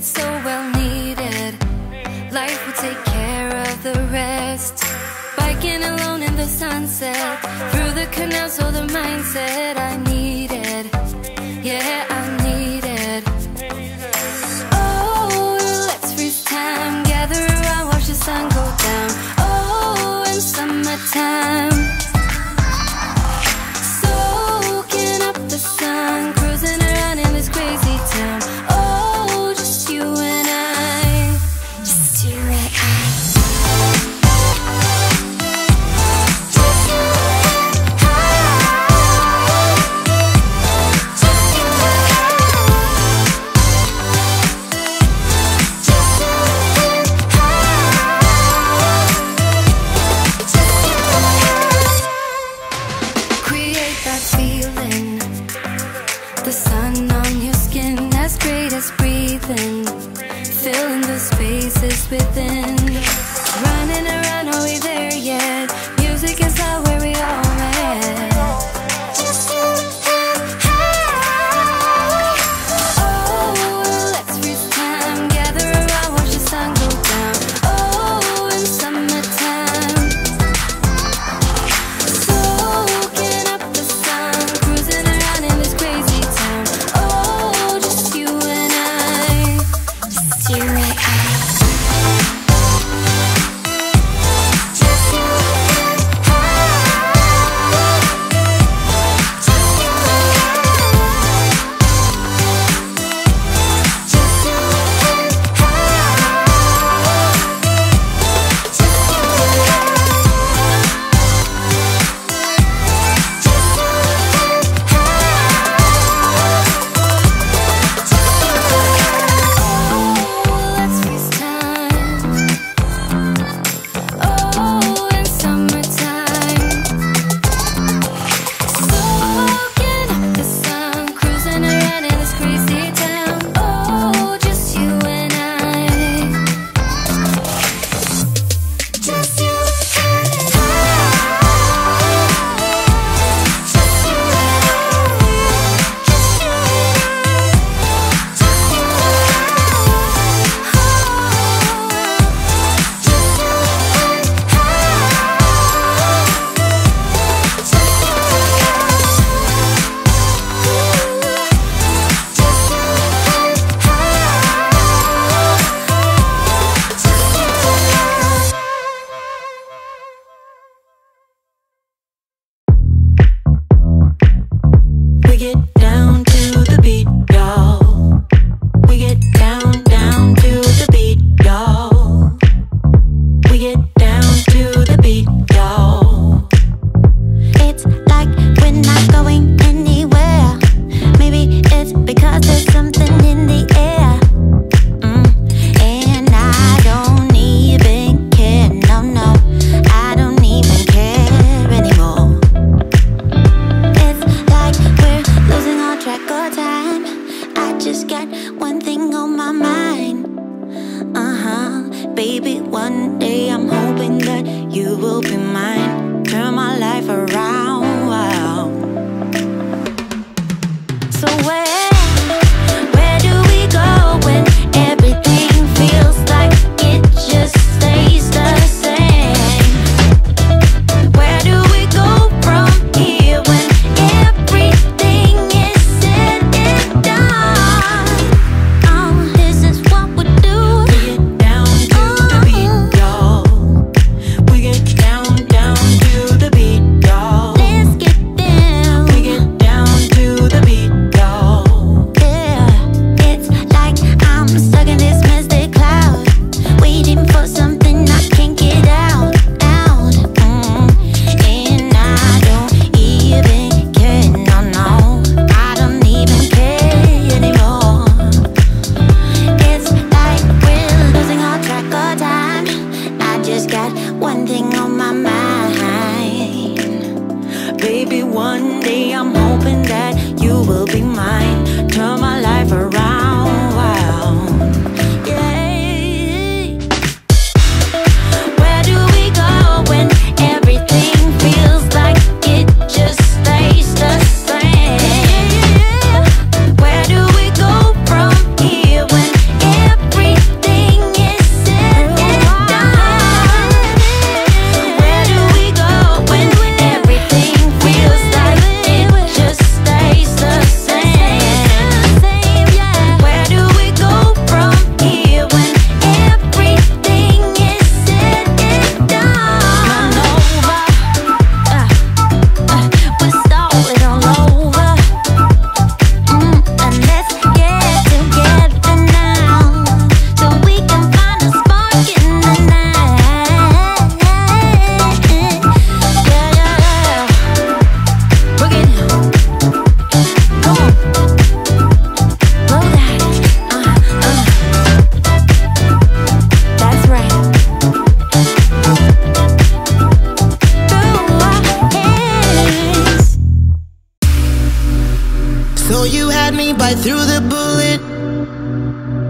it's so well needed. Life will take care of the rest. Biking alone in the sunset, through the canals, all the mindset I needed. Yeah, I needed. Oh, let's freeze time, gather around, watch the sun go down. Oh, in summertime, soaking up the sun, cruising around in this crazy town. Oh, just you and I, just you and I. Filling the spaces within, running around, are we there yet? Music is how where we all met. Just you and I. Oh, let's freeze time, gather around, watch the sun go down. Oh, in summertime, soaking up the sun, cruising around in this crazy town. Oh, just you and I, just you and I. Get down to the beat, y'all. We get down, down to the beat, y'all. We get down to the beat, y'all. It's like we're not going anywhere. Maybe it's because there's something in the air. And I don't even care, no, no, I don't even care anymore. Time. I just got one thing on my mind. Baby, one day I'm hoping that you will be mine. Turn my life around. So where do we go when everything feels like it just stays the same? Where do we go from here when everything down control it.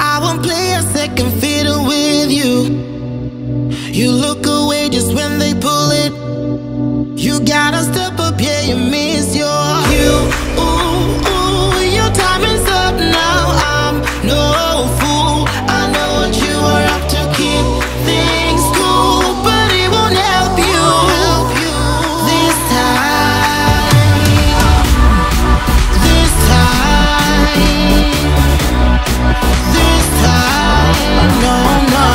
I won't play a second fiddle with you. You look away just when they pull it. You gotta step up, yeah, you miss your cue. Ooh, ooh, your time is up now. I'm no fool, I know what you are up to. Keep things cool, but it won't help you, this time. This time. This time, no, no.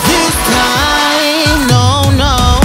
This time.